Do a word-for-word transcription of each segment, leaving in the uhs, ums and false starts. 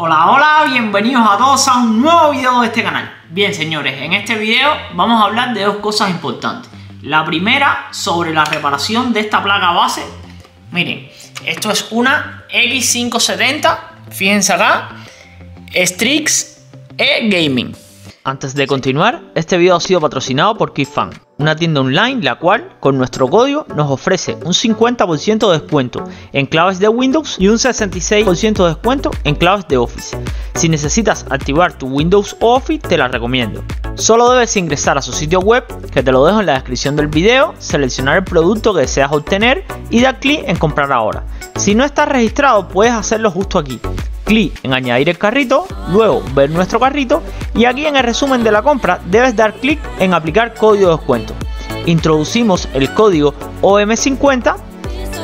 Hola, hola, bienvenidos a todos a un nuevo video de este canal. Bien, señores, en este video vamos a hablar de dos cosas importantes. La primera, sobre la reparación de esta placa base. Miren, esto es una X quinientos setenta, fíjense acá, Strix e Gaming. Antes de continuar, este video ha sido patrocinado por Keysfan, una tienda online la cual, con nuestro código, nos ofrece un cincuenta por ciento de descuento en claves de Windows y un sesenta y seis por ciento de descuento en claves de Office. Si necesitas activar tu Windows o Office, te la recomiendo. Solo debes ingresar a su sitio web, que te lo dejo en la descripción del video, seleccionar el producto que deseas obtener y dar clic en comprar ahora. Si no estás registrado, puedes hacerlo justo aquí. Clic en añadir el carrito, luego ver nuestro carrito y aquí en el resumen de la compra debes dar clic en aplicar código de descuento. Introducimos el código O M cincuenta,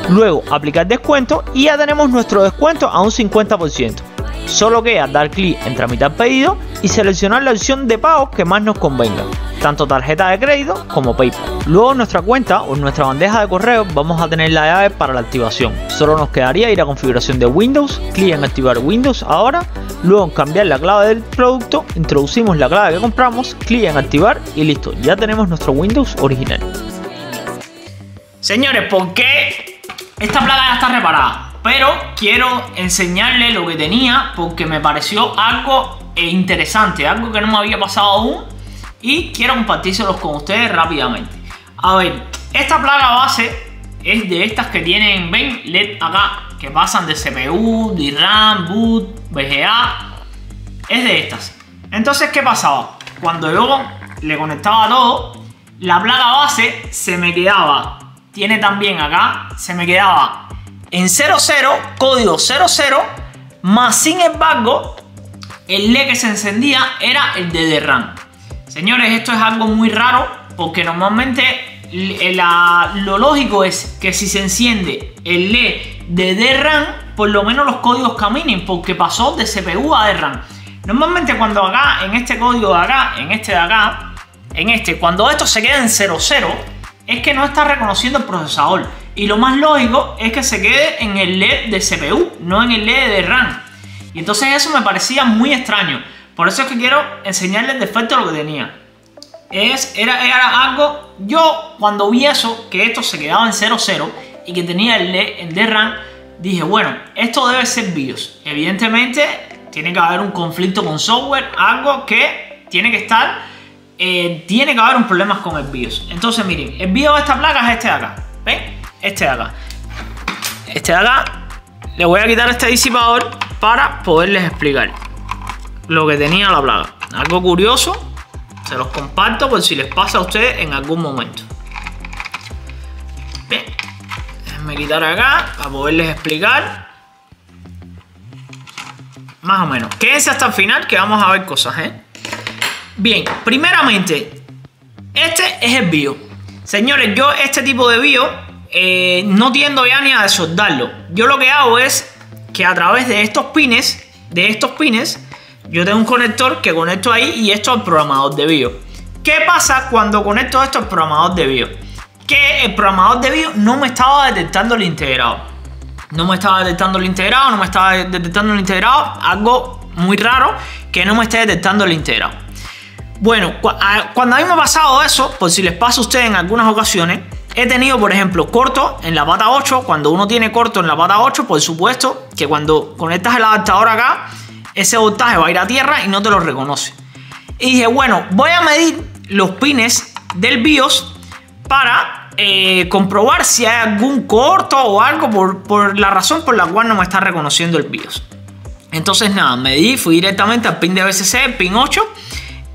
luego aplicar descuento y ya tenemos nuestro descuento a un cincuenta por ciento. Solo queda dar clic en tramitar pedido y seleccionar la opción de pago que más nos convenga, tanto tarjeta de crédito como PayPal. Luego en nuestra cuenta o en nuestra bandeja de correo vamos a tener la llave para la activación. Solo nos quedaría ir a configuración de Windows, clic en activar Windows ahora, luego en cambiar la clave del producto, introducimos la clave que compramos, clic en activar y listo, ya tenemos nuestro Windows original. Señores, ¿por qué? Esta placa ya está reparada, pero quiero enseñarles lo que tenía porque me pareció algo interesante, algo que no me había pasado aún. Y quiero compartírselos con ustedes rápidamente. A ver, esta placa base es de estas que tienen, ven, L E D acá, que pasan de C P U, D RAM, boot, V G A. Es de estas. Entonces, ¿qué pasaba? Cuando yo le conectaba todo, la placa base se me quedaba, tiene también acá, se me quedaba en cero cero, código cero cero, más sin embargo, el L E D que se encendía era el de D RAM. Señores, esto es algo muy raro porque normalmente la, lo lógico es que si se enciende el L E D de D RAM, por lo menos los códigos caminen porque pasó de C P U a D RAM. Normalmente cuando acá, en este código de acá, en este de acá, en este, cuando esto se queda en cero cero, es que no está reconociendo el procesador. Y lo más lógico es que se quede en el L E D de C P U, no en el L E D de D RAM. Y entonces eso me parecía muy extraño. Por eso es que quiero enseñarles de facto lo que tenía. Es, era, era algo... Yo cuando vi eso, que esto se quedaba en cero cero y que tenía el L E D en D RAM, dije, bueno, esto debe ser BIOS. Evidentemente, tiene que haber un conflicto con software, algo que tiene que estar... Eh, tiene que haber un problema con el BIOS. Entonces, miren, el BIOS de esta placa es este de acá. ¿Ven? Este de acá. Este de acá. Le voy a quitar este disipador para poderles explicar lo que tenía la placa. Algo curioso, se los comparto por si les pasa a ustedes en algún momento. Bien, déjenme quitar acá para poderles explicar más o menos. Quédense hasta el final que vamos a ver cosas, ¿eh? Bien, primeramente, este es el BIOS. Señores, yo este tipo de BIOS eh, no tiendo ya ni a desoldarlo. Yo lo que hago es que a través de estos pines, de estos pines, yo tengo un conector que conecto ahí y esto al programador de BIOS. ¿Qué pasa cuando conecto esto al programador de BIOS? Que el programador de BIOS no me estaba detectando el integrado. No me estaba detectando el integrado, no me estaba detectando el integrado. Algo muy raro que no me esté detectando el integrado. Bueno, cuando a mí me ha pasado eso, por si les pasa a ustedes en algunas ocasiones, he tenido, por ejemplo, corto en la pata ocho. Cuando uno tiene corto en la pata ocho, por supuesto que cuando conectas el adaptador acá, ese voltaje va a ir a tierra y no te lo reconoce. Y dije, bueno, voy a medir los pines del BIOS para eh, comprobar si hay algún corto o algo por, por la razón por la cual no me está reconociendo el BIOS. Entonces nada, medí, fui directamente al pin de B C C, el pin ocho,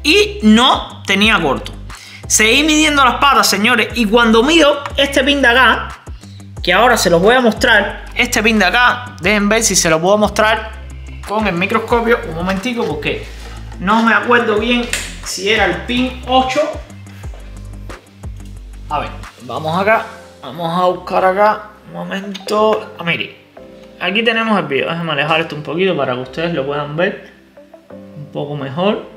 y no tenía corto. Seguí midiendo las patas, señores, y cuando mido este pin de acá, que ahora se los voy a mostrar, este pin de acá, dejen ver si se lo puedo mostrar con el microscopio un momentico porque no me acuerdo bien si era el pin ocho. A ver, vamos acá, vamos a buscar acá un momento. Ah, mire, aquí tenemos el video. Déjenme alejar esto un poquito para que ustedes lo puedan ver un poco mejor.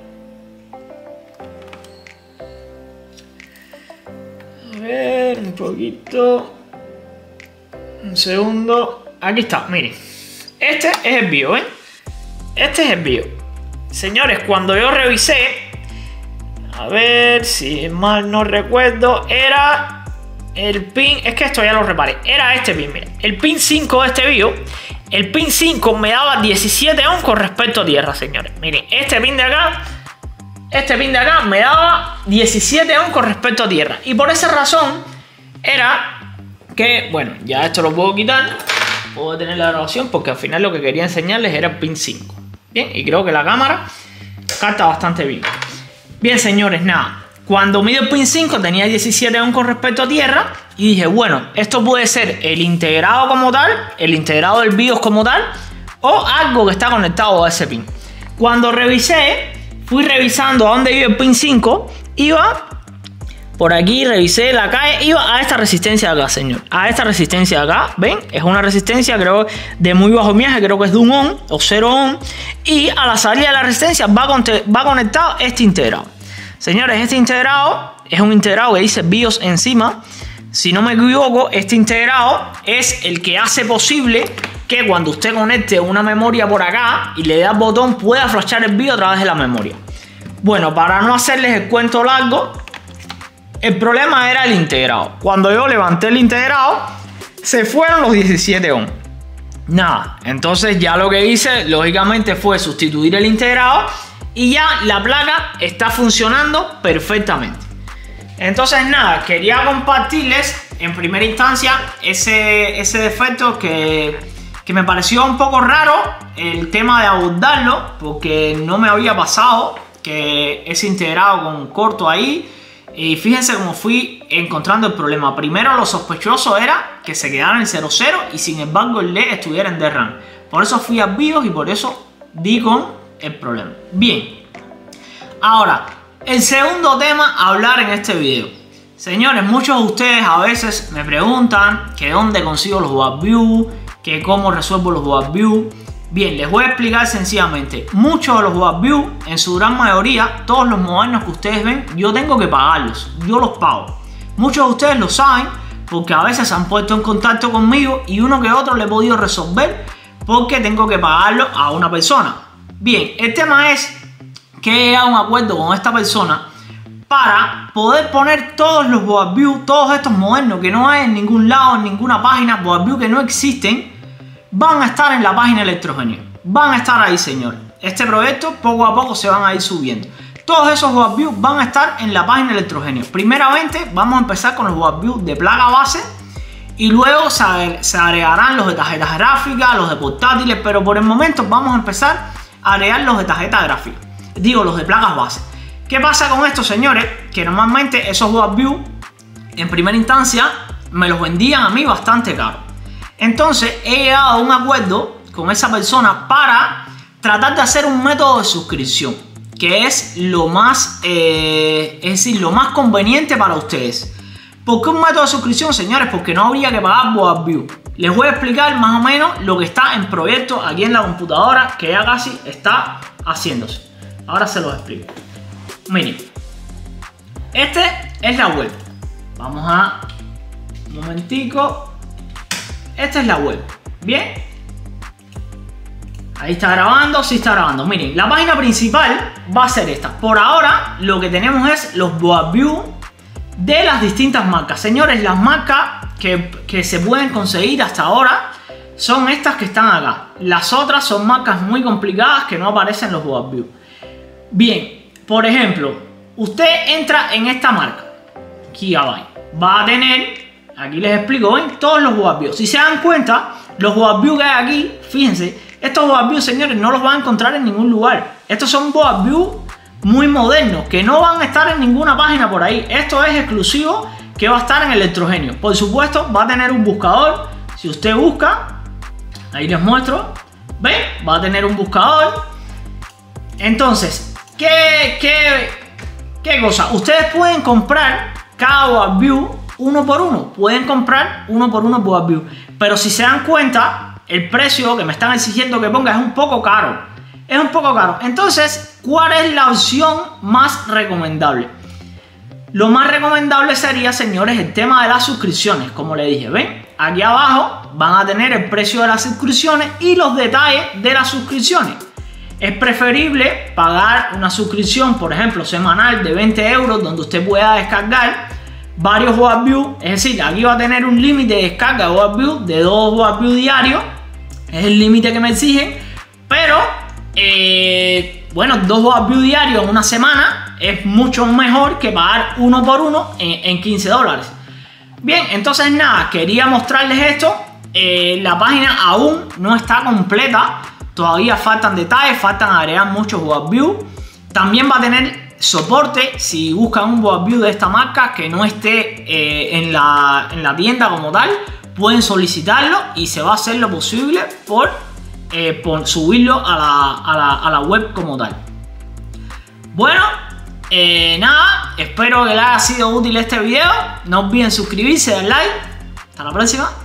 A ver, un poquito, un segundo. Aquí está, miren, este es el video, ¿eh? Este es el bio. Señores, cuando yo revisé, a ver si mal no recuerdo, era el pin, es que esto ya lo reparé, era este pin, mira, el pin cinco de este bio. El pin cinco me daba diecisiete ohm con respecto a tierra, señores. Miren, este pin de acá, este pin de acá me daba diecisiete ohm con respecto a tierra. Y por esa razón era que, bueno, ya esto lo puedo quitar, puedo tener la grabación, porque al final lo que quería enseñarles era el pin cinco. Bien, y creo que la cámara capta bastante bien. Bien, señores, nada. Cuando mido el pin cinco tenía diecisiete ohm con respecto a tierra y dije, bueno, esto puede ser el integrado como tal, el integrado del BIOS como tal, o algo que está conectado a ese pin. Cuando revisé, fui revisando a dónde iba el pin cinco, iba por aquí, revisé la calle, iba a esta resistencia de acá, señor, a esta resistencia de acá, ven, es una resistencia creo de muy bajo miaje, creo que es de un ohm o cero ohm, y a la salida de la resistencia va, con va conectado este integrado. Señores, este integrado es un integrado que dice BIOS encima. Si no me equivoco, este integrado es el que hace posible que cuando usted conecte una memoria por acá y le da el botón, pueda flashar el BIOS a través de la memoria. Bueno, para no hacerles el cuento largo, el problema era el integrado. Cuando yo levanté el integrado, se fueron los diecisiete ohm. Nada, entonces ya lo que hice, lógicamente, fue sustituir el integrado. Y ya la placa está funcionando perfectamente. Entonces nada, quería compartirles en primera instancia ese, ese defecto que, que me pareció un poco raro el tema de abordarlo, porque no me había pasado que es integrado con corto ahí. Y fíjense cómo fui encontrando el problema. Primero, lo sospechoso era que se quedara en cero cero y sin embargo el L E D estuviera en D RAM. Por eso fui a BIOS y por eso di con el problema. Bien, ahora el segundo tema a hablar en este video, señores. Muchos de ustedes a veces me preguntan que dónde consigo los boardview, que cómo resuelvo los boardview. Bien, les voy a explicar sencillamente. Muchos de los boardview, en su gran mayoría, todos los modernos que ustedes ven, yo tengo que pagarlos, yo los pago. Muchos de ustedes lo saben porque a veces se han puesto en contacto conmigo y uno que otro le he podido resolver porque tengo que pagarlo a una persona. Bien, el tema es que he llegado a un acuerdo con esta persona para poder poner todos los boardview, todos estos modernos que no hay en ningún lado, en ninguna página, boardview que no existen, van a estar en la página Electrogenio. Van a estar ahí, señor. Este proyecto poco a poco se van a ir subiendo. Todos esos boardview van a estar en la página Electrogenio. Primeramente vamos a empezar con los boardview de placa base y luego se agregarán los de tarjetas gráficas, los de portátiles, pero por el momento vamos a empezar agregar los de tarjeta gráfica, digo los de placas base. ¿Qué pasa con esto, señores? Que normalmente esos boardview en primera instancia me los vendían a mí bastante caro. Entonces he llegado a un acuerdo con esa persona para tratar de hacer un método de suscripción que es lo más, eh, es decir, lo más conveniente para ustedes. ¿Por qué un método de suscripción, señores? Porque no habría que pagar boardview. Les voy a explicar más o menos lo que está en proyecto aquí en la computadora, que ya casi está haciéndose. Ahora se los explico. Miren, esta es la web. Vamos a... un momentico. Esta es la web. Bien. Ahí está grabando, sí está grabando. Miren, la página principal va a ser esta. Por ahora lo que tenemos es los boardview de las distintas marcas. Señores, las marcas Que, que se pueden conseguir hasta ahora son estas que están acá. Las otras son marcas muy complicadas que no aparecen en los boardview. Bien, por ejemplo, usted entra en esta marca Gigabyte, va a tener, aquí les explico, ven, todos los boardview. Si se dan cuenta, los boardview que hay aquí, fíjense, estos boardview, señores, no los van a encontrar en ningún lugar. Estos son boardview muy modernos que no van a estar en ninguna página por ahí. Esto es exclusivo que va a estar en Electrogenio. Por supuesto va a tener un buscador. Si usted busca, ahí les muestro, ven, va a tener un buscador. Entonces, ¿qué, qué, qué cosa? Ustedes pueden comprar cada boardview uno por uno. Pueden comprar uno por uno boardview. Pero si se dan cuenta, el precio que me están exigiendo que ponga es un poco caro. Es un poco caro. Entonces, ¿cuál es la opción más recomendable? Lo más recomendable sería, señores, el tema de las suscripciones. Como le dije, ven, aquí abajo van a tener el precio de las suscripciones y los detalles de las suscripciones. Es preferible pagar una suscripción, por ejemplo, semanal de veinte euros, donde usted pueda descargar varios boardview. Es decir, aquí va a tener un límite de descarga de boardview de dos boardview diarios. Es el límite que me exigen. Pero, eh, bueno, dos boardview diarios en una semana es mucho mejor que pagar uno por uno en, en quince dólares. Bien, entonces nada, quería mostrarles esto. Eh, la página aún no está completa. Todavía faltan detalles, faltan agregar muchos boardview. También va a tener soporte si buscan un boardview de esta marca que no esté eh, en, la, en la tienda como tal. Pueden solicitarlo y se va a hacer lo posible por, eh, por subirlo a la, a, la, a la web como tal. Bueno, eh, nada, espero que les haya sido útil este video. No olviden suscribirse, dar like. Hasta la próxima.